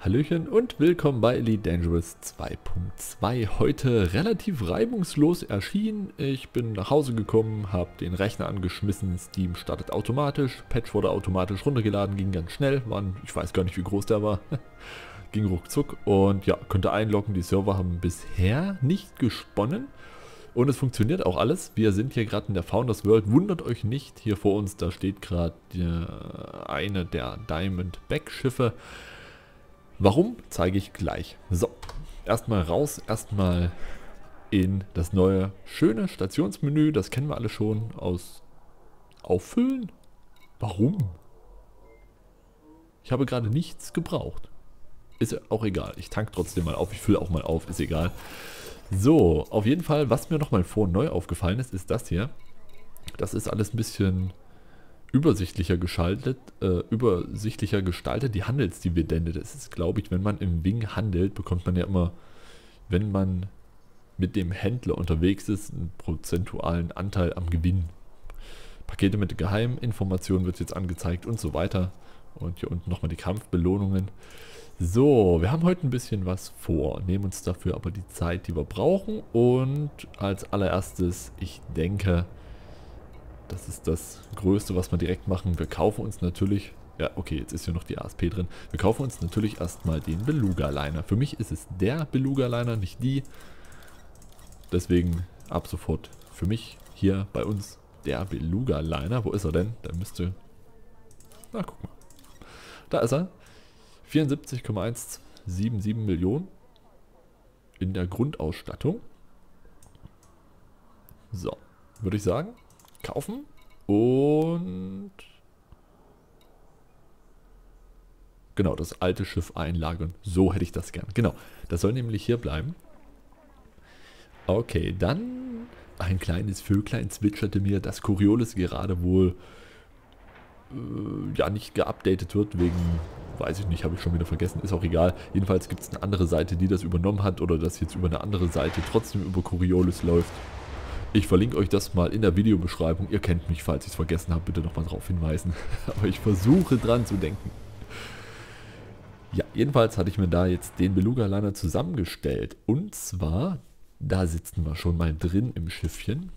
Hallöchen und willkommen bei Elite Dangerous 2.2. Heute relativ reibungslos erschienen. Ich bin nach Hause gekommen, habe den Rechner angeschmissen, Steam startet automatisch, Patch wurde automatisch runtergeladen, ging ganz schnell, Mann, ich weiß gar nicht wie groß der war, ging ruckzuck und ja, konnte einloggen, die Server haben bisher nicht gesponnen. Und es funktioniert auch alles. Wir sind hier gerade in der Founders World. Wundert euch nicht, hier vor uns, da steht gerade eine der Diamondback-Schiffe. Warum, zeige ich gleich. So, erstmal raus, erstmal in das neue, schöne Stationsmenü. Das kennen wir alle schon aus Auffüllen. Warum? Ich habe gerade nichts gebraucht. Ist auch egal. Ich tank trotzdem mal auf. Ich fülle auch mal auf. Ist egal. So, auf jeden Fall, was mir nochmal vorhin neu aufgefallen ist, ist das hier. Das ist alles ein bisschen übersichtlicher geschaltet, übersichtlicher gestaltet. Die Handelsdividende, das ist, glaube ich, wenn man im Wing handelt, bekommt man ja immer, wenn man mit dem Händler unterwegs ist, einen prozentualen Anteil am Gewinn. Pakete mit Geheiminformationen wird jetzt angezeigt und so weiter. Und hier unten nochmal die Kampfbelohnungen. So, wir haben heute ein bisschen was vor, nehmen uns dafür aber die Zeit, die wir brauchen. Und als allererstes, ich denke, das ist das Größte, was wir direkt machen. Wir kaufen uns natürlich, ja okay, jetzt ist hier noch die ASP drin. Wir kaufen uns natürlich erstmal den Beluga Liner. Für mich ist es der Beluga Liner, nicht die. Deswegen ab sofort für mich hier bei uns der Beluga Liner. Wo ist er denn? Da müsste, na guck mal, da ist er. 74,177 Millionen in der Grundausstattung. So, würde ich sagen, kaufen und genau, das alte Schiff einlagern. So hätte ich das gern. Genau, das soll nämlich hier bleiben. Okay, dann ein kleines Vöglein zwitscherte mir, dass Coriolis gerade wohl ja nicht geupdatet wird wegen, weiß ich nicht, habe ich schon wieder vergessen, ist auch egal. Jedenfalls gibt es eine andere Seite, die das übernommen hat oder das jetzt über eine andere Seite trotzdem über Coriolis läuft. Ich verlinke euch das mal in der Videobeschreibung. Ihr kennt mich, falls ich es vergessen habe, bitte nochmal darauf hinweisen. Aber ich versuche dran zu denken. Ja, jedenfalls hatte ich mir da jetzt den Beluga Liner zusammengestellt. Und zwar, da sitzen wir schon mal drin im Schiffchen.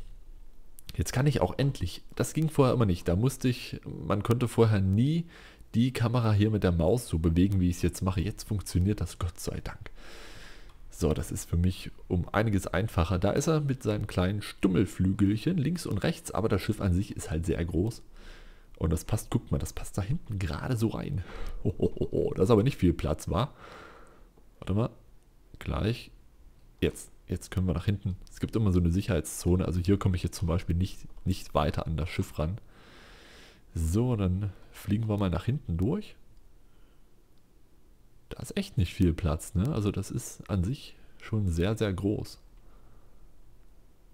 Jetzt kann ich auch endlich, das ging vorher immer nicht, da musste ich, man konnte vorher nie die Kamera hier mit der Maus so bewegen, wie ich es jetzt mache. Jetzt funktioniert das, Gott sei Dank. So, das ist für mich um einiges einfacher. Da ist er mit seinen kleinen Stummelflügelchen links und rechts, aber das Schiff an sich ist halt sehr groß. Und das passt, guckt mal, das passt da hinten gerade so rein. Hohoho, das ist aber nicht viel Platz, war. Warte mal, gleich. Jetzt können wir nach hinten. Es gibt immer so eine Sicherheitszone, also hier komme ich jetzt zum Beispiel nicht weiter an das Schiff ran. So, dann fliegen wir mal nach hinten durch. Da ist echt nicht viel Platz, ne? Also das ist an sich schon sehr, sehr groß.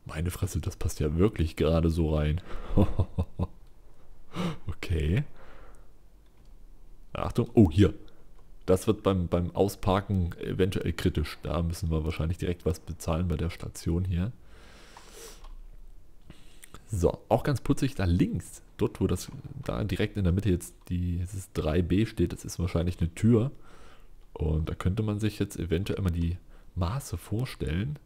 Meine Fresse, das passt ja wirklich gerade so rein. Okay. Achtung, oh hier. Das wird beim Ausparken eventuell kritisch. Da müssen wir wahrscheinlich direkt was bezahlen bei der Station hier. So, auch ganz putzig da links, dort wo das, da direkt in der Mitte jetzt dieses 3B steht, das ist wahrscheinlich eine Tür. Und da könnte man sich jetzt eventuell mal die Maße vorstellen.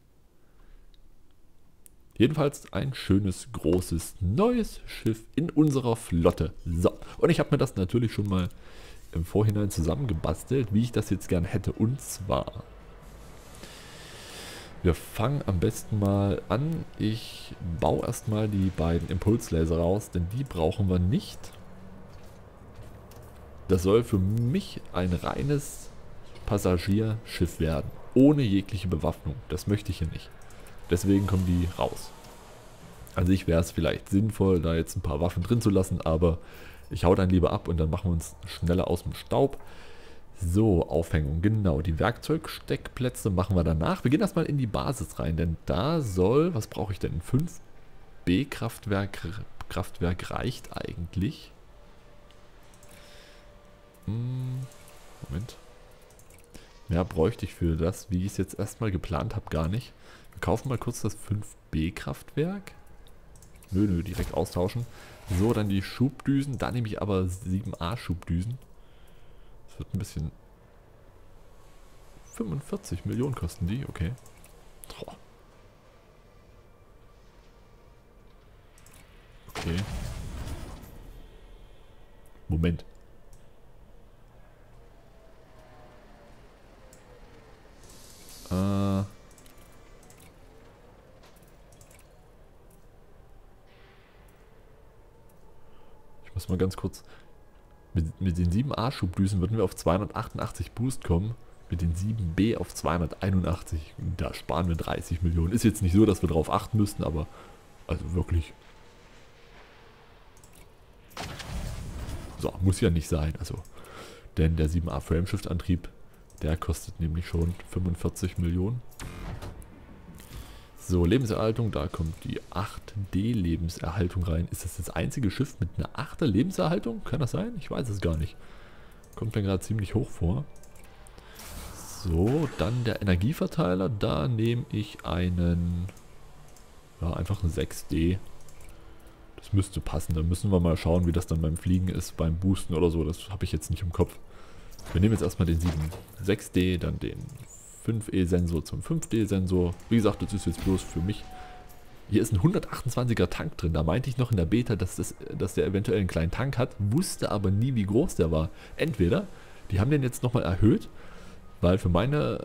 Jedenfalls ein schönes, großes, neues Schiff in unserer Flotte. So, und ich habe mir das natürlich schon mal im Vorhinein zusammengebastelt, wie ich das jetzt gern hätte. Und zwar, wir fangen am besten mal an. Ich baue erstmal die beiden Impulslaser raus, denn die brauchen wir nicht. Das soll für mich ein reines Passagierschiff werden, ohne jegliche Bewaffnung. Das möchte ich hier nicht. Deswegen kommen die raus. An sich wäre es vielleicht sinnvoll, da jetzt ein paar Waffen drin zu lassen, aber ich hau dann lieber ab und dann machen wir uns schneller aus dem Staub. So, Aufhängung, genau. Die Werkzeugsteckplätze machen wir danach. Wir gehen erstmal in die Basis rein, denn da soll, was brauche ich denn? 5B Kraftwerk reicht eigentlich. Moment. Mehr bräuchte ich für das, wie ich es jetzt erstmal geplant habe, gar nicht. Wir kaufen mal kurz das 5B Kraftwerk. Nö, direkt austauschen. So, dann die Schubdüsen. Da nehme ich aber 7A Schubdüsen. Das wird ein bisschen 45 Millionen kosten die, okay. Okay. Moment. Ich muss mal ganz kurz... Mit den 7 A-Schubdüsen würden wir auf 288 Boost kommen. Mit den 7 B auf 281. Da sparen wir 30 Millionen. Ist jetzt nicht so, dass wir drauf achten müssten, aber... Also wirklich... So, muss ja nicht sein, also. Denn der 7A Frameshift-Antrieb, der kostet nämlich schon 45 Millionen. So, Lebenserhaltung, da kommt die 8D Lebenserhaltung rein. Ist das das einzige Schiff mit einer 8er Lebenserhaltung? Kann das sein? Ich weiß es gar nicht. Kommt mir gerade ziemlich hoch vor. So, dann der Energieverteiler. Da nehme ich einen... Ja, einfach einen 6D. Das müsste passen, da müssen wir mal schauen, wie das dann beim Fliegen ist, beim Boosten oder so, das habe ich jetzt nicht im Kopf. Wir nehmen jetzt erstmal den 6D, dann den 5E-Sensor zum 5D-Sensor. Wie gesagt, das ist jetzt bloß für mich. Hier ist ein 128er Tank drin, da meinte ich noch in der Beta, dass der eventuell einen kleinen Tank hat, wusste aber nie, wie groß der war. Entweder, die haben den jetzt nochmal erhöht, weil für mein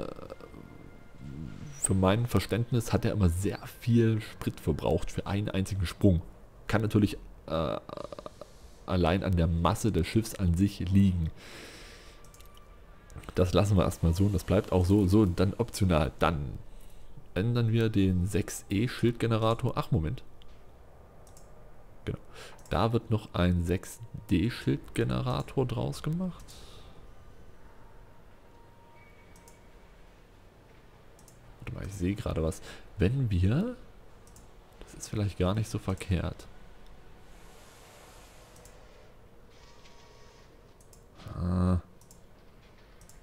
Verständnis hat er immer sehr viel Sprit verbraucht für einen einzigen Sprung. Kann natürlich allein an der Masse des Schiffs an sich liegen. Das lassen wir erstmal so und das bleibt auch so. So, dann optional. Dann ändern wir den 6E-Schildgenerator. Ach, Moment. Genau. Da wird noch ein 6D-Schildgenerator draus gemacht. Warte mal, ich sehe gerade was. Wenn wir... Das ist vielleicht gar nicht so verkehrt.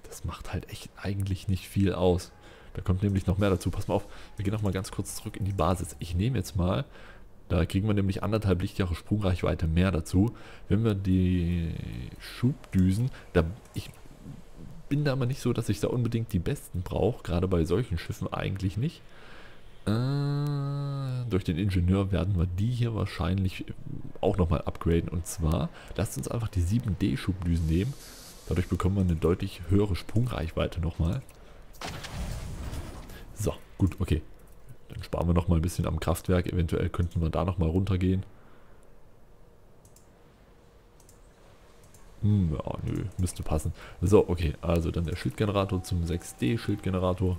Das macht halt echt eigentlich nicht viel aus. Da kommt nämlich noch mehr dazu. Pass mal auf, wir gehen nochmal ganz kurz zurück in die Basis. Ich nehme jetzt mal, da kriegen wir nämlich 1,5 Lichtjahre Sprungreichweite mehr dazu. Wenn wir die Schubdüsen, ich bin da aber nicht so, dass ich da unbedingt die besten brauche. Gerade bei solchen Schiffen eigentlich nicht. Durch den Ingenieur werden wir die hier wahrscheinlich auch nochmal upgraden. Und zwar, lasst uns einfach die 7D Schubdüsen nehmen. Dadurch bekommen wir eine deutlich höhere Sprungreichweite nochmal. So, gut, okay. Dann sparen wir nochmal ein bisschen am Kraftwerk. Eventuell könnten wir da nochmal runtergehen. Ja, nö, müsste passen. So, okay, also dann der Schildgenerator zum 6D Schildgenerator.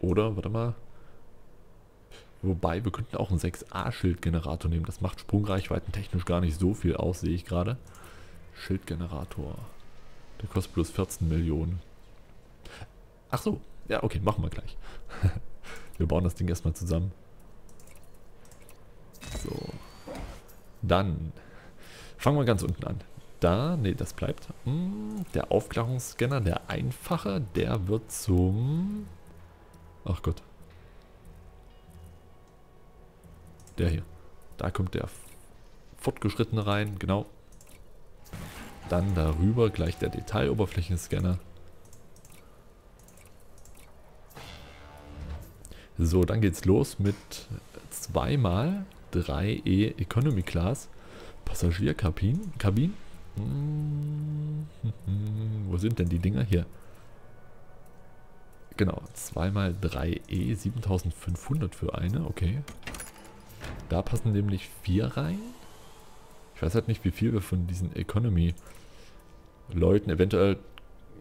Oder, warte mal. Wobei, wir könnten auch einen 6A-Schildgenerator nehmen. Das macht Sprungreichweiten technisch gar nicht so viel aus, sehe ich gerade. Schildgenerator. Der kostet bloß 14 Millionen. Ach so. Ja, okay, machen wir gleich. Wir bauen das Ding erstmal zusammen. So. Dann fangen wir ganz unten an. Da, nee, das bleibt. Der Aufklärungsscanner, der einfache, der wird zum... Ach Gott. Der hier. Da kommt der Fortgeschrittene rein, genau. Dann darüber gleich der Detailoberflächenscanner. So, dann geht's los mit 2x3E Economy Class Passagierkabinen. Wo sind denn die Dinger? Hier. Genau, 2x3E, 7500 für eine, okay. Da passen nämlich 4 rein. Ich weiß halt nicht, wie viel wir von diesen Economy-Leuten, eventuell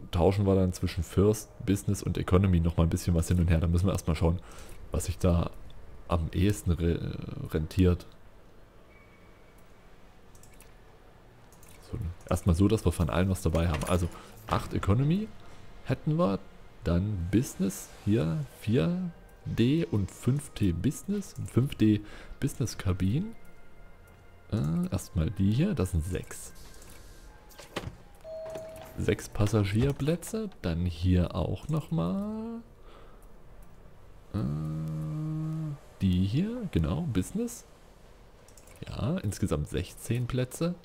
tauschen wir dann zwischen First, Business und Economy nochmal ein bisschen was hin und her. Da müssen wir erstmal schauen, was sich da am ehesten rentiert. So, erstmal so, dass wir von allen was dabei haben. Also 8 Economy hätten wir. Dann Business, hier 4D und 5T Business, 5D Business Kabinen. Erstmal die hier, das sind 6. 6 Passagierplätze, dann hier auch nochmal. Die hier, genau, Business. Ja, insgesamt 16 Plätze.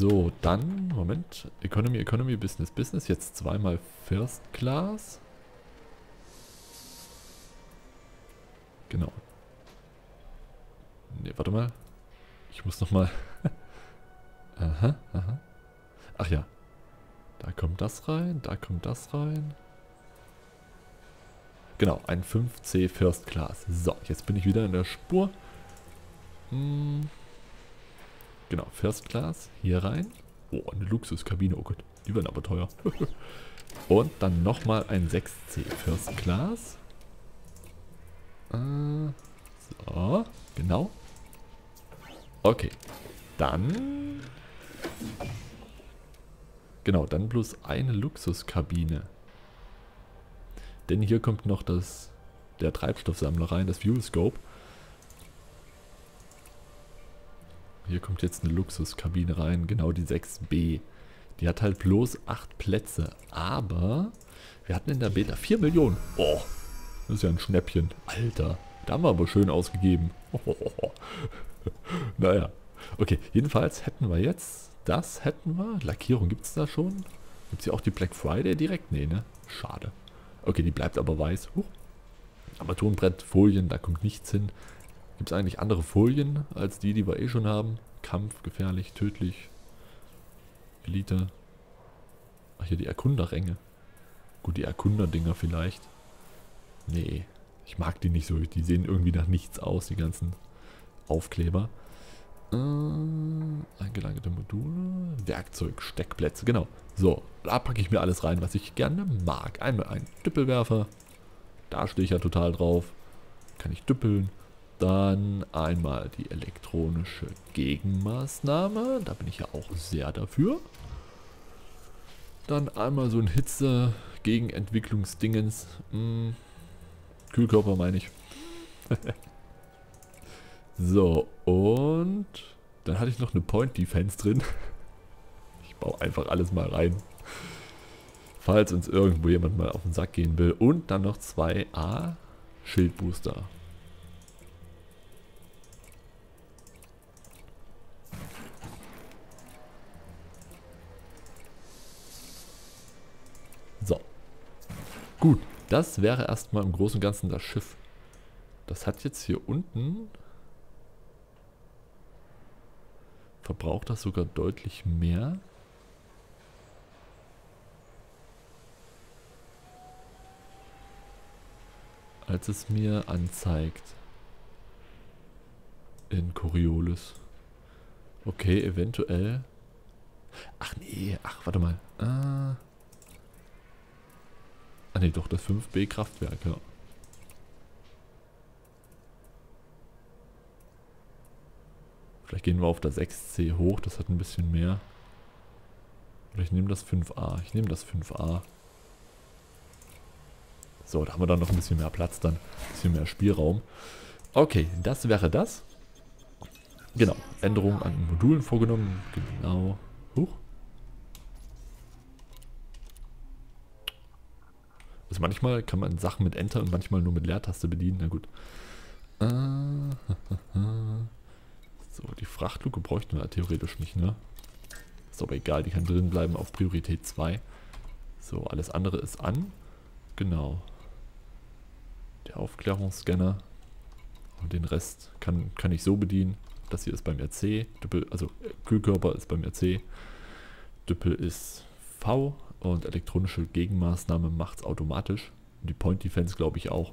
So, dann, Moment, Economy, Economy, Business, Business, jetzt zweimal First Class. Genau. Ne, warte mal. Ich muss nochmal. Aha, aha. Ach ja. Da kommt das rein, da kommt das rein. Genau, ein 5C First Class. So, jetzt bin ich wieder in der Spur. Hm. Genau, First Class, hier rein. Oh, eine Luxuskabine, oh Gott, die werden aber teuer. Und dann nochmal ein 6C First Class. So, genau. Okay, dann... Genau, dann bloß eine Luxuskabine. Denn hier kommt noch das, der Treibstoffsammler rein, das Fuel Scope. Hier kommt jetzt eine Luxuskabine rein, genau die 6B. Die hat halt bloß 8 Plätze, aber wir hatten in der Beta 4 Millionen. Oh, das ist ja ein Schnäppchen. Alter, da haben wir aber schön ausgegeben. Naja, okay, jedenfalls hätten wir jetzt, das hätten wir. Lackierung gibt es da schon. Gibt es hier auch die Black Friday direkt? Nee, ne? Schade. Okay, die bleibt aber weiß. Armaturenbrett, Folien, da kommt nichts hin. Gibt es eigentlich andere Folien als die, die wir eh schon haben? Kampf, gefährlich, tödlich, Elite. Ach, hier die Erkunderränge. Gut, die Erkunderdinger vielleicht. Nee, ich mag die nicht so. Die sehen irgendwie nach nichts aus, die ganzen Aufkleber. Eingelagerte Module, Werkzeug, Steckplätze, genau. So, da packe ich mir alles rein, was ich gerne mag. Einmal einen Düppelwerfer. Da stehe ich ja total drauf. Kann ich düppeln. Dann einmal die elektronische Gegenmaßnahme. Da bin ich ja auch sehr dafür. Dann einmal so ein Hitze-Gegenentwicklungsdingens. Kühlkörper meine ich. So, und dann hatte ich noch eine Point Defense drin. Ich baue einfach alles mal rein. Falls uns irgendwo jemand mal auf den Sack gehen will. Und dann noch 2A Schildbooster. Gut, das wäre erstmal im Großen und Ganzen das Schiff. Das hat jetzt hier unten... Verbraucht das sogar deutlich mehr. Als es mir anzeigt. In Coriolis. Okay, eventuell... Ach nee, ach warte mal. Ah ne, doch, das 5B Kraftwerk, ja. Vielleicht gehen wir auf das 6C hoch, das hat ein bisschen mehr. Oder ich nehme das 5A, ich nehme das 5A. So, da haben wir dann noch ein bisschen mehr Platz dann, ein bisschen mehr Spielraum. Okay, das wäre das. Genau, Änderungen an Modulen vorgenommen, genau. Huch. Also manchmal kann man Sachen mit Enter und manchmal nur mit Leertaste bedienen. Na gut. So, die Frachtluke bräuchten wir theoretisch nicht, ne? Ist aber egal, die kann drin bleiben auf Priorität 2. So, alles andere ist an. Genau. Der Aufklärungsscanner. Und den Rest kann ich so bedienen. Das hier ist beim RC. Düppel, also Kühlkörper ist beim RC. Düppel ist V. Und elektronische Gegenmaßnahme macht es automatisch. Und die Point Defense glaube ich auch.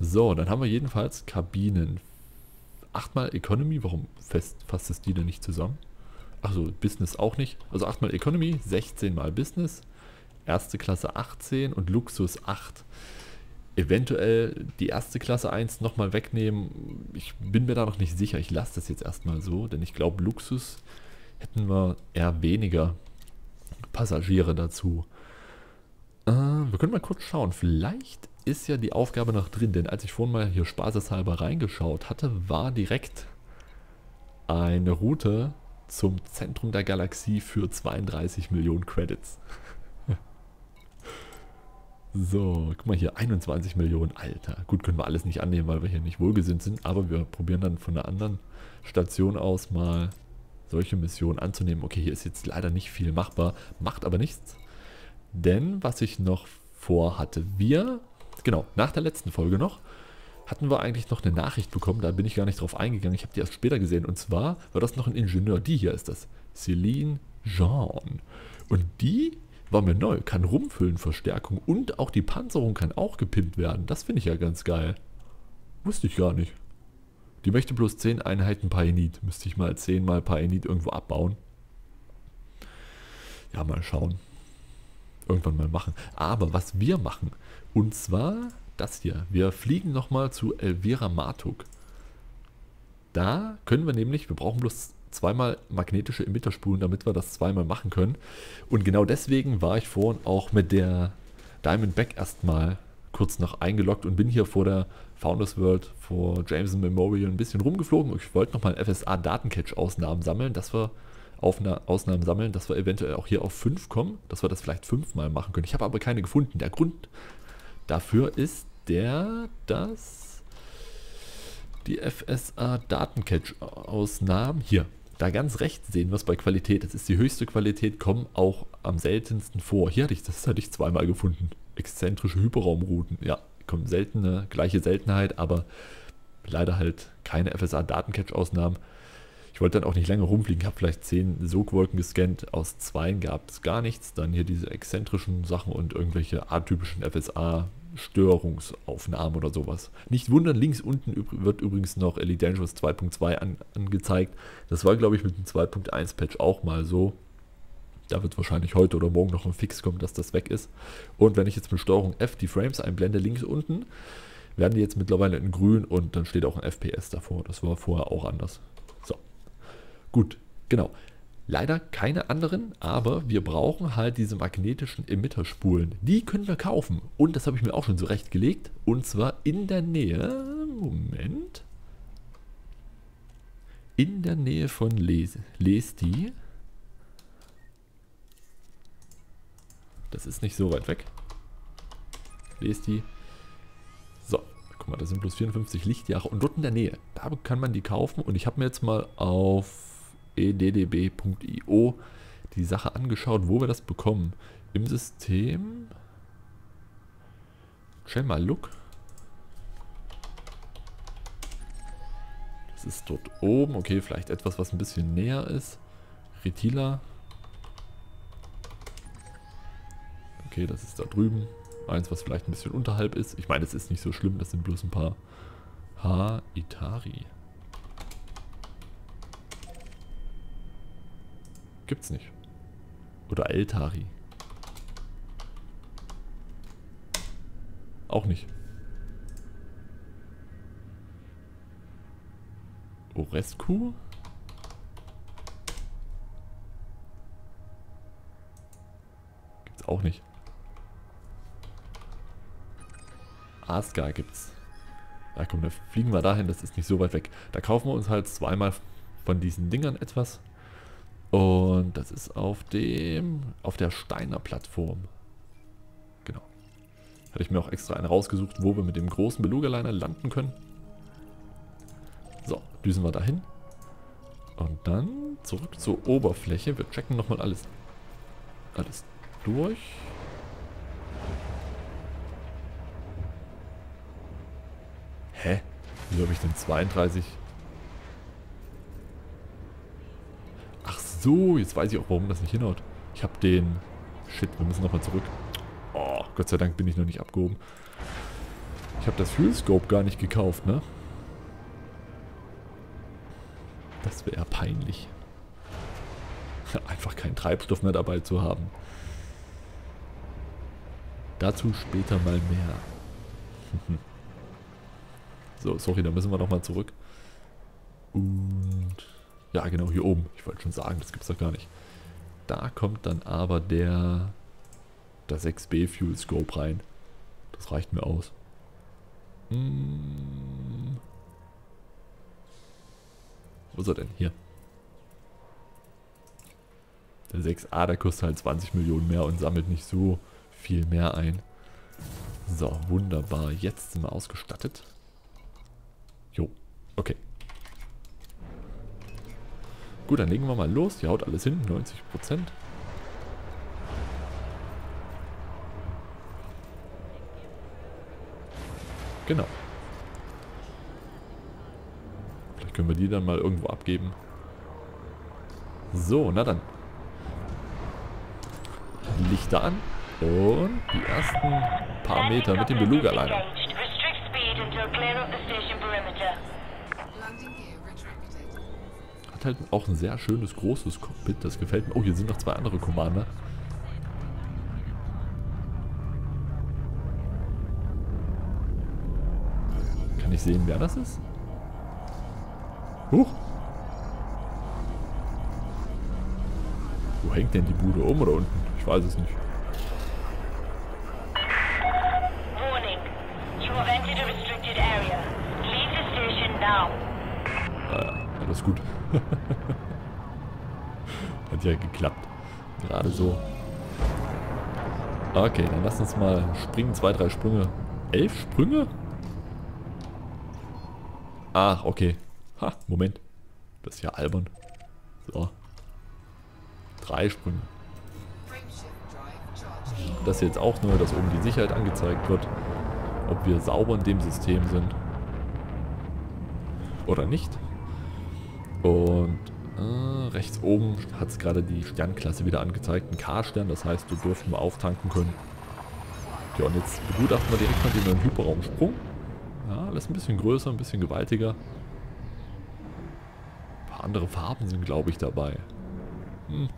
So, dann haben wir jedenfalls Kabinen. 8-mal Economy. Warum fasst es die denn nicht zusammen? Achso, Business auch nicht. Also 8-mal Economy, 16-mal Business. Erste Klasse 18 und Luxus 8. Eventuell die erste Klasse 1 nochmal wegnehmen. Ich bin mir da noch nicht sicher. Ich lasse das jetzt erstmal so, denn ich glaube, Luxus hätten wir eher weniger Passagiere dazu. Wir können mal kurz schauen. Vielleicht ist ja die Aufgabe noch drin, denn als ich vorhin mal hier spaßeshalber reingeschaut hatte, war direkt eine Route zum Zentrum der Galaxie für 32 Millionen Credits. So, guck mal hier, 21 Millionen, Alter. Gut, können wir alles nicht annehmen, weil wir hier nicht wohlgesinnt sind, aber wir probieren dann von einer anderen Station aus mal solche Missionen anzunehmen. Okay, hier ist jetzt leider nicht viel machbar, macht aber nichts. Denn, was ich noch vorhatte, genau, nach der letzten Folge noch, hatten wir eigentlich noch eine Nachricht bekommen, da bin ich gar nicht drauf eingegangen, ich habe die erst später gesehen. Und zwar war das noch ein Ingenieur, die hier ist das, Celine Jean. Und die war mir neu, kann rumfüllen, Verstärkung und auch die Panzerung kann auch gepimpt werden. Das finde ich ja ganz geil. Wusste ich gar nicht. Die möchte bloß 10 Einheiten Paenit. Müsste ich mal 10 mal Paenit irgendwo abbauen. Ja, mal schauen. Irgendwann mal machen. Aber was wir machen, und zwar das hier. Wir fliegen nochmal zu Elvira Martuuk. Da können wir nämlich, wir brauchen bloß zweimal magnetische Emitterspulen, damit wir das zweimal machen können. Und genau deswegen war ich vorhin auch mit der Diamondback erstmal kurz noch eingeloggt und bin hier vor der Founders World, vor Jameson Memorial ein bisschen rumgeflogen. Ich wollte nochmal FSA Datencatch Ausnahmen sammeln, dass wir dass wir eventuell auch hier auf 5 kommen, dass wir das vielleicht 5-mal machen können. Ich habe aber keine gefunden. Der Grund dafür ist der, dass die FSA Datencatch Ausnahmen hier, da ganz rechts sehen wir es bei Qualität. Das ist die höchste Qualität, kommen auch am seltensten vor. Hier hatte ich, das hatte ich zweimal gefunden. Exzentrische Hyperraumrouten, ja, kommen seltene, gleiche Seltenheit, aber leider halt keine FSA-Datencatch-Ausnahmen. Ich wollte dann auch nicht lange rumfliegen, habe vielleicht 10 Sogwolken gescannt, aus 2 gab es gar nichts, dann hier diese exzentrischen Sachen und irgendwelche atypischen FSA-Störungsaufnahmen oder sowas. Nicht wundern, links unten wird übrigens noch Elite Dangerous 2.2 angezeigt, das war glaube ich mit dem 2.1-Patch auch mal so. Da wird wahrscheinlich heute oder morgen noch ein Fix kommen, dass das weg ist. Und wenn ich jetzt mit Steuerung F die Frames einblende, links unten, werden die jetzt mittlerweile in grün und dann steht auch ein FPS davor. Das war vorher auch anders. So, gut, genau. Leider keine anderen, aber wir brauchen halt diese magnetischen Emitterspulen. Die können wir kaufen. Und das habe ich mir auch schon zurechtgelegt. Und zwar in der Nähe, Moment, in der Nähe von Lestie. Das ist nicht so weit weg. Lestie. So, guck mal, das sind bloß 54 Lichtjahre. Und dort in der Nähe, da kann man die kaufen. Und ich habe mir jetzt mal auf eddb.io die Sache angeschaut, wo wir das bekommen. Im System. Schau mal, look. Das ist dort oben. Okay, vielleicht etwas, was ein bisschen näher ist. Retila. Okay, das ist da drüben. Eins, was vielleicht ein bisschen unterhalb ist. Ich meine, es ist nicht so schlimm. Das sind bloß ein paar Itari. Gibt's nicht. Oder Eltari. Auch nicht. Orescu? Gibt's auch nicht. Asgar gibt's. Na komm, da fliegen wir dahin, das ist nicht so weit weg. Da kaufen wir uns halt zweimal von diesen Dingern etwas. Und das ist auf der Steiner Plattform. Genau. Hatte ich mir auch extra eine rausgesucht, wo wir mit dem großen Beluga Liner landen können. So, düsen wir dahin. Und dann zurück zur Oberfläche. Wir checken nochmal alles durch. Hä? Wieso habe ich denn 32? Ach so, jetzt weiß ich auch, warum das nicht hinhaut. Ich habe den... Shit, wir müssen nochmal zurück. Oh, Gott sei Dank bin ich noch nicht abgehoben. Ich habe das Fuel Scope gar nicht gekauft, ne? Das wäre ja peinlich. Einfach keinen Treibstoff mehr dabei zu haben. Dazu später mal mehr. So, sorry, da müssen wir nochmal zurück. Und ja, genau, hier oben. Ich wollte schon sagen, das gibt es doch gar nicht. Da kommt dann aber der 6B Fuel Scope rein. Das reicht mir aus. Hm. Wo ist er denn? Hier. Der 6A, der kostet halt 20 Millionen mehr und sammelt nicht so viel mehr ein. So, wunderbar. Jetzt sind wir ausgestattet. Jo, okay. Gut, dann legen wir mal los. Hier haut alles hin, 90%. Genau. Vielleicht können wir die dann mal irgendwo abgeben. So, na dann. Lichter an. Und die ersten paar Meter mit dem Beluga Liner. Hat halt auch ein sehr schönes, großes Cockpit. Das gefällt mir. Oh, hier sind noch zwei andere Commander. Kann ich sehen, wer das ist? Huch! Wo hängt denn die Bude? Oben oder unten? Ich weiß es nicht. Alles gut. Hat ja geklappt. Gerade so. Okay, dann lass uns mal springen. 2, 3 Sprünge. 11 Sprünge? Ach, okay. Ha, Moment. Das ist ja albern. So. 3 Sprünge. Das jetzt auch nur, dass oben die Sicherheit angezeigt wird. Ob wir sauber in dem System sind. Oder nicht. Und rechts oben hat es gerade die Sternklasse wieder angezeigt. Ein K-Stern, das heißt, du dürfen mal auftanken können. Ja, und jetzt begutachten wir direkt mal den neuen Hyperraumsprung. Ja, alles ein bisschen größer, ein bisschen gewaltiger. Ein paar andere Farben sind, glaube ich, dabei. Hm.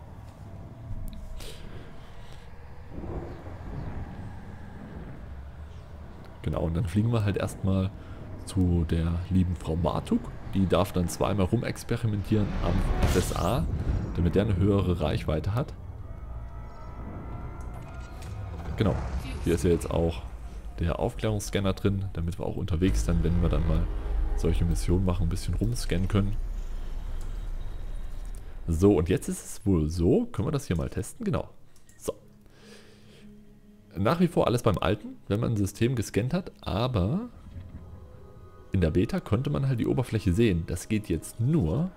Genau, und dann fliegen wir halt erstmal zu der lieben Frau Martuuk. Die darf dann zweimal rumexperimentieren am FSA, damit der eine höhere Reichweite hat. Genau, hier ist ja jetzt auch der Aufklärungsscanner drin, damit wir auch unterwegs dann, wenn wir dann mal solche Missionen machen, ein bisschen rumscannen können. So, und jetzt ist es wohl so, können wir das hier mal testen, genau. So. Nach wie vor alles beim Alten, wenn man ein System gescannt hat, aber... In der Beta konnte man halt die Oberfläche sehen. Das geht jetzt nur,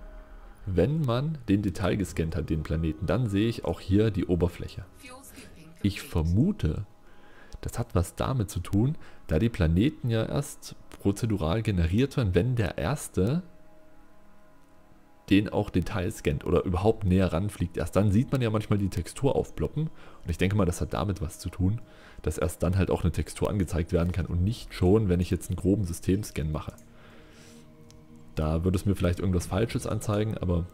wenn man den Detail gescannt hat, den Planeten. Dann sehe ich auch hier die Oberfläche. Ich vermute, das hat was damit zu tun, da die Planeten ja erst prozedural generiert werden, wenn der erste den auch Detail scannt oder überhaupt näher ranfliegt. Erst dann sieht man ja manchmal die Textur aufploppen. Und ich denke mal, das hat damit was zu tun, dass erst dann halt auch eine Textur angezeigt werden kann und nicht schon, wenn ich jetzt einen groben Systemscan mache. Da würde es mir vielleicht irgendwas Falsches anzeigen, aber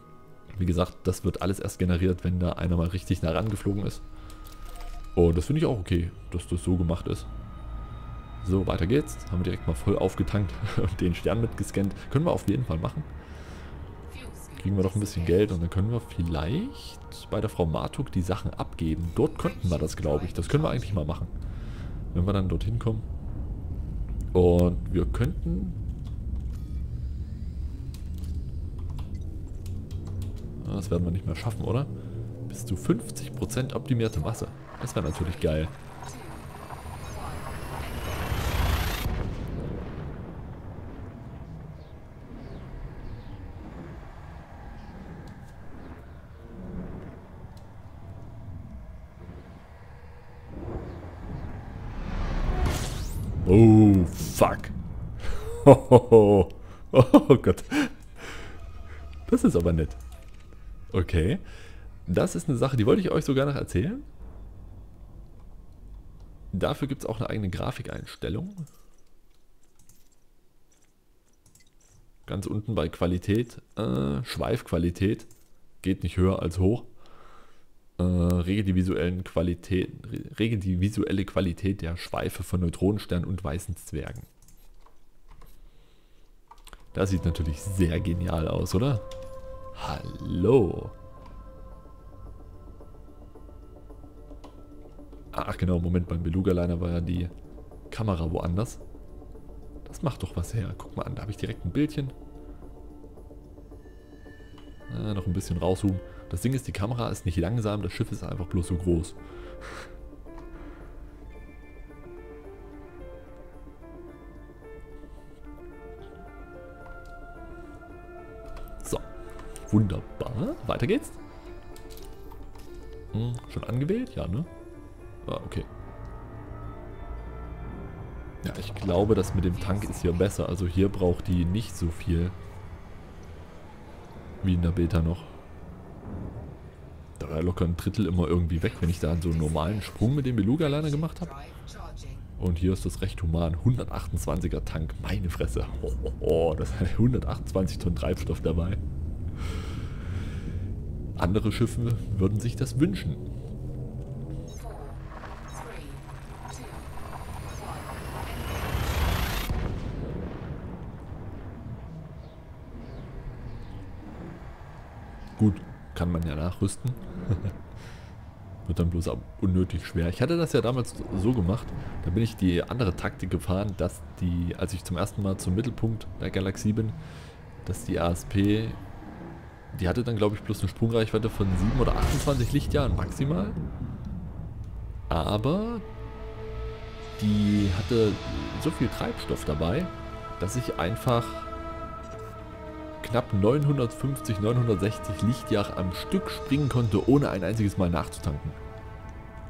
wie gesagt, das wird alles erst generiert, wenn da einer mal richtig nah rangeflogen ist. Und das finde ich auch okay, dass das so gemacht ist. So, weiter geht's. Haben wir direkt mal voll aufgetankt und den Stern mitgescannt. Können wir auf jeden Fall machen. Kriegen wir doch ein bisschen Geld und dann können wir vielleicht bei der Frau Martuuk die Sachen abgeben. Dort könnten wir das, glaube ich. Das können wir eigentlich mal machen, wenn wir dann dorthin kommen. Und wir könnten... Das werden wir nicht mehr schaffen, oder? Bis zu 50% optimierte Masse. Das wäre natürlich geil. Oh, fuck. Oh Gott. Das ist aber nett. Okay. Das ist eine Sache, die wollte ich euch sogar noch erzählen. Dafür gibt es auch eine eigene Grafikeinstellung. Ganz unten bei Qualität. Schweifqualität. Geht nicht höher als hoch. Regelt die visuelle Qualität der Schweife von Neutronensternen und weißen Zwergen. Das sieht natürlich sehr genial aus, oder? Hallo! Ach genau, Moment, beim Beluga Liner war ja die Kamera woanders. Das macht doch was her. Guck mal an, da habe ich direkt ein Bildchen. Noch ein bisschen rauszoomen. Das Ding ist, die Kamera ist nicht langsam, das Schiff ist einfach bloß so groß. Wunderbar. Weiter geht's. Hm, schon angewählt? Ja, ne? Ah, okay. Ja, ich glaube, das mit dem Tank ist hier besser. Also hier braucht die nicht so viel. Wie in der Beta noch. Da war locker ein Drittel immer irgendwie weg, wenn ich da so einen normalen Sprung mit dem Beluga Liner gemacht habe. Und hier ist das recht human. 128er Tank, meine Fresse. Oh, oh, oh, das hat 128 Tonnen Treibstoff dabei. Andere Schiffe würden sich das wünschen. Gut, kann man ja nachrüsten. Wird dann bloß unnötig schwer. Ich hatte das ja damals so gemacht, da bin ich die andere Taktik gefahren, dass die, als ich zum ersten Mal zum Mittelpunkt der Galaxie bin, dass die ASP, die hatte dann glaube ich bloß eine Sprungreichweite von 7 oder 28 Lichtjahren maximal. Aber die hatte so viel Treibstoff dabei, dass ich einfach knapp 950, 960 Lichtjahre am Stück springen konnte, ohne ein einziges Mal nachzutanken.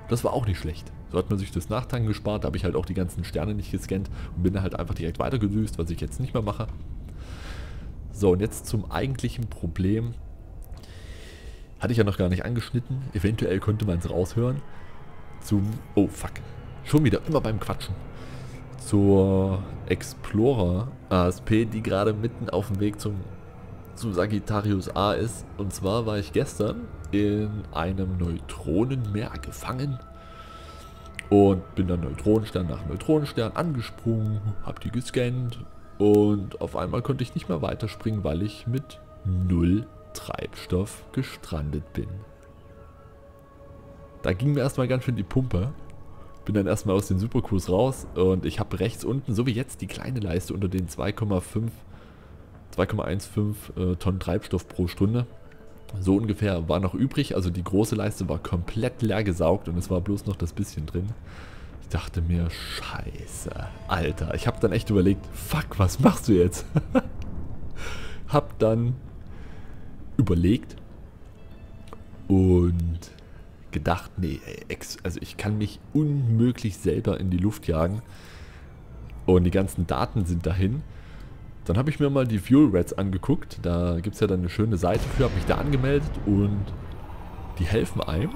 Das war auch nicht schlecht. So hat man sich das Nachtanken gespart, da habe ich halt auch die ganzen Sterne nicht gescannt und bin halt einfach direkt weitergedüst, was ich jetzt nicht mehr mache. So, und jetzt zum eigentlichen Problem. Hatte ich ja noch gar nicht angeschnitten, eventuell könnte man es raushören. Oh fuck, schon wieder, immer beim Quatschen. Zur Explorer ASP, die gerade mitten auf dem Weg zum Sagittarius A ist. Und zwar war ich gestern in einem Neutronenmeer gefangen und bin dann Neutronenstern nach Neutronenstern angesprungen, hab die gescannt und auf einmal konnte ich nicht mehr weiterspringen, weil ich mit 0 Treibstoff gestrandet bin. Da ging mir erstmal ganz schön die Pumpe. Bin dann erstmal aus dem Supercruise raus und ich habe rechts unten, so wie jetzt, die kleine Leiste unter den 2,15 Tonnen Treibstoff pro Stunde. So ungefähr war noch übrig, also die große Leiste war komplett leer gesaugt und es war bloß noch das bisschen drin. Ich dachte mir, scheiße, Alter, ich habe dann echt überlegt, fuck, was machst du jetzt? Hab dann überlegt und gedacht, nee, also ich kann mich unmöglich selber in die Luft jagen und die ganzen Daten sind dahin. Dann habe ich mir mal die Fuel Rats angeguckt, da gibt es ja dann eine schöne Seite für, habe mich da angemeldet und die helfen einem,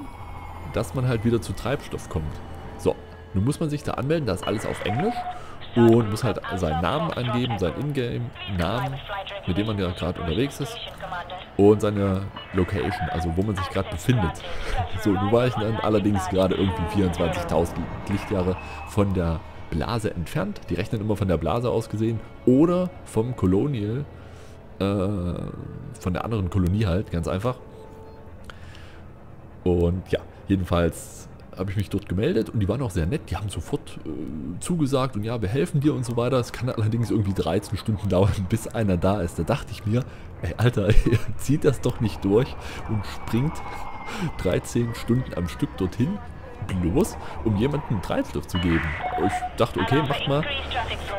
dass man halt wieder zu Treibstoff kommt. So, nun muss man sich da anmelden, da ist alles auf Englisch und muss halt seinen Namen angeben, seinen Ingame-Namen, mit dem man ja gerade unterwegs ist. Und seine Location, also wo man sich gerade befindet. So, nun war ich dann allerdings gerade irgendwie 24.000 Lichtjahre von der Blase entfernt. Die rechnen immer von der Blase aus gesehen. Oder vom Colonial, von der anderen Kolonie halt, ganz einfach. Und ja, jedenfalls habe ich mich dort gemeldet und die waren auch sehr nett. Die haben sofort zugesagt und ja, wir helfen dir und so weiter. Es kann allerdings irgendwie 13 Stunden dauern, bis einer da ist. Da dachte ich mir, ey Alter, ihr zieht das doch nicht durch und springt 13 Stunden am Stück dorthin, bloß, um jemandem Treibstoff zu geben. Ich dachte, okay, macht mal.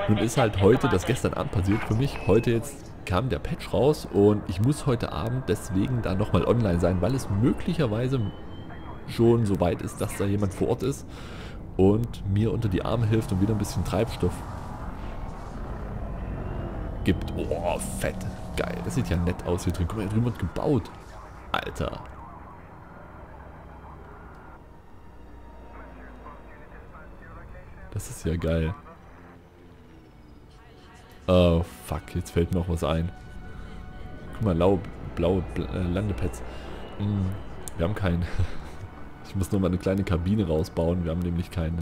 Nun ist halt heute, das gestern Abend passiert für mich, heute jetzt kam der Patch raus und ich muss heute Abend deswegen da nochmal online sein, weil es möglicherweise schon so weit ist, dass da jemand vor Ort ist und mir unter die Arme hilft und wieder ein bisschen Treibstoff gibt. Oh, fett. Geil. Das sieht ja nett aus hier drin. Guck mal, hier drüben wird gebaut. Alter. Das ist ja geil. Oh, fuck. Jetzt fällt noch was ein. Guck mal, blaue Landepads. Wir haben keinen. Ich muss noch mal eine kleine Kabine rausbauen. Wir haben nämlich keine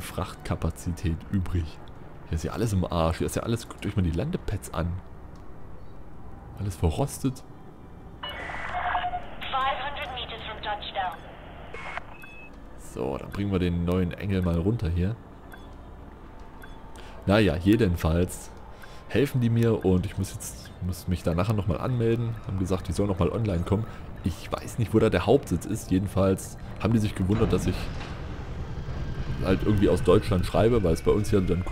Frachtkapazität übrig. Hier ist ja alles im Arsch. Hier ist ja alles. Guckt euch mal die Landepads an. Alles verrostet. 500 Meter vom Touchdown. So, dann bringen wir den neuen Engel mal runter hier. Naja, jedenfalls helfen die mir und ich muss mich da nachher nochmal anmelden. Haben gesagt, die sollen nochmal online kommen. Ich weiß nicht, wo da der Hauptsitz ist. Jedenfalls haben die sich gewundert, dass ich halt irgendwie aus Deutschland schreibe, weil es bei uns ja dann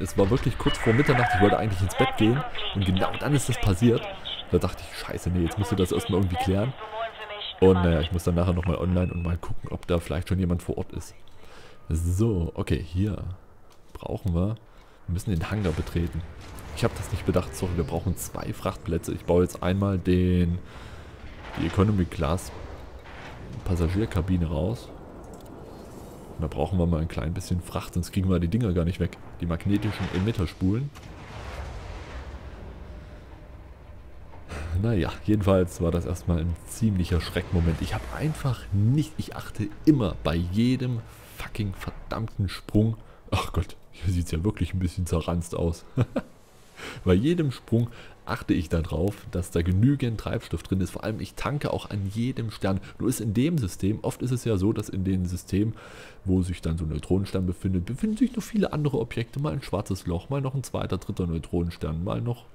es war wirklich kurz vor Mitternacht, ich wollte eigentlich ins Bett gehen und genau dann ist das passiert. Da dachte ich, scheiße, nee, jetzt musst du das erstmal irgendwie klären. Und naja, ich muss dann nachher nochmal online und mal gucken, ob da vielleicht schon jemand vor Ort ist. So, okay, hier brauchen wir. Wir müssen den Hangar betreten. Ich habe das nicht bedacht, sorry, wir brauchen 2 Frachtplätze. Ich baue jetzt einmal die Economy Class Passagierkabine raus. Und da brauchen wir mal ein klein bisschen Fracht, sonst kriegen wir die Dinger gar nicht weg. Die magnetischen Emitterspulen. Naja, jedenfalls war das erstmal ein ziemlicher Schreckmoment. Ich habe einfach nicht, ich achte immer bei jedem fucking verdammten Sprung. Ach Gott, hier sieht es ja wirklich ein bisschen zerranzt aus. Bei jedem Sprung achte ich darauf, dass da genügend Treibstoff drin ist. Vor allem, ich tanke auch an jedem Stern. Nur ist in dem System, oft ist es ja so, dass in dem System, wo sich dann so ein Neutronenstern befindet, befinden sich noch viele andere Objekte. Mal ein schwarzes Loch, mal noch ein zweiter, dritter Neutronenstern, mal noch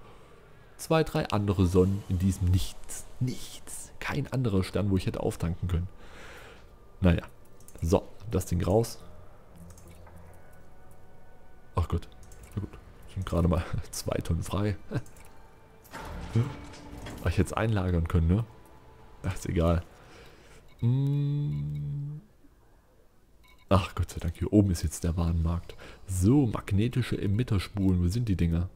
2, 3 andere Sonnen. In diesem nichts. Kein anderer Stern, wo ich hätte auftanken können. Naja, so, das Ding raus. Ach Gott, na gut. Gerade mal 2 Tonnen frei. Ach, ich hätte es einlagern können, ne? Ach, ist egal. Ach, Gott sei Dank, hier oben ist jetzt der Warenmarkt. So, magnetische Emitterspulen, wo sind die Dinger?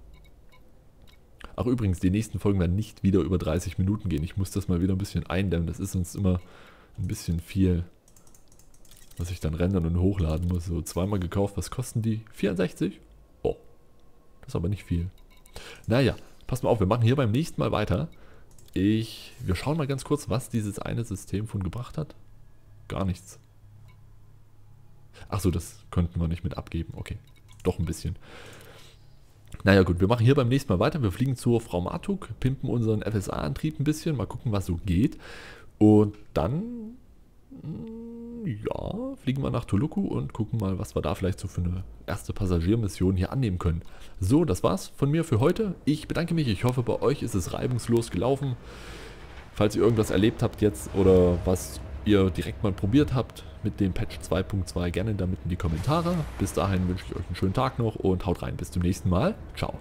Ach, übrigens, die nächsten Folgen werden nicht wieder über 30 Minuten gehen. Ich muss das mal wieder ein bisschen eindämmen. Das ist uns immer ein bisschen viel, was ich dann rendern und hochladen muss. So, zweimal gekauft, was kosten die? 64? Das ist aber nicht viel. Naja, passt mal auf, wir machen hier beim nächsten Mal weiter. Wir schauen mal ganz kurz, was dieses eine System von gebracht hat. Gar nichts. Achso, das könnten wir nicht mit abgeben. Okay, doch ein bisschen. Naja gut, wir machen hier beim nächsten Mal weiter. Wir fliegen zur Frau Martuuk, pimpen unseren FSA-Antrieb ein bisschen, mal gucken, was so geht. Und dann, ja, fliegen wir nach Toluku und gucken mal, was wir da vielleicht so für eine erste Passagiermission hier annehmen können. So, das war's von mir für heute. Ich bedanke mich. Ich hoffe, bei euch ist es reibungslos gelaufen. Falls ihr irgendwas erlebt habt jetzt oder was ihr direkt mal probiert habt mit dem Patch 2.2, gerne damit in die Kommentare. Bis dahin wünsche ich euch einen schönen Tag noch und haut rein. Bis zum nächsten Mal. Ciao.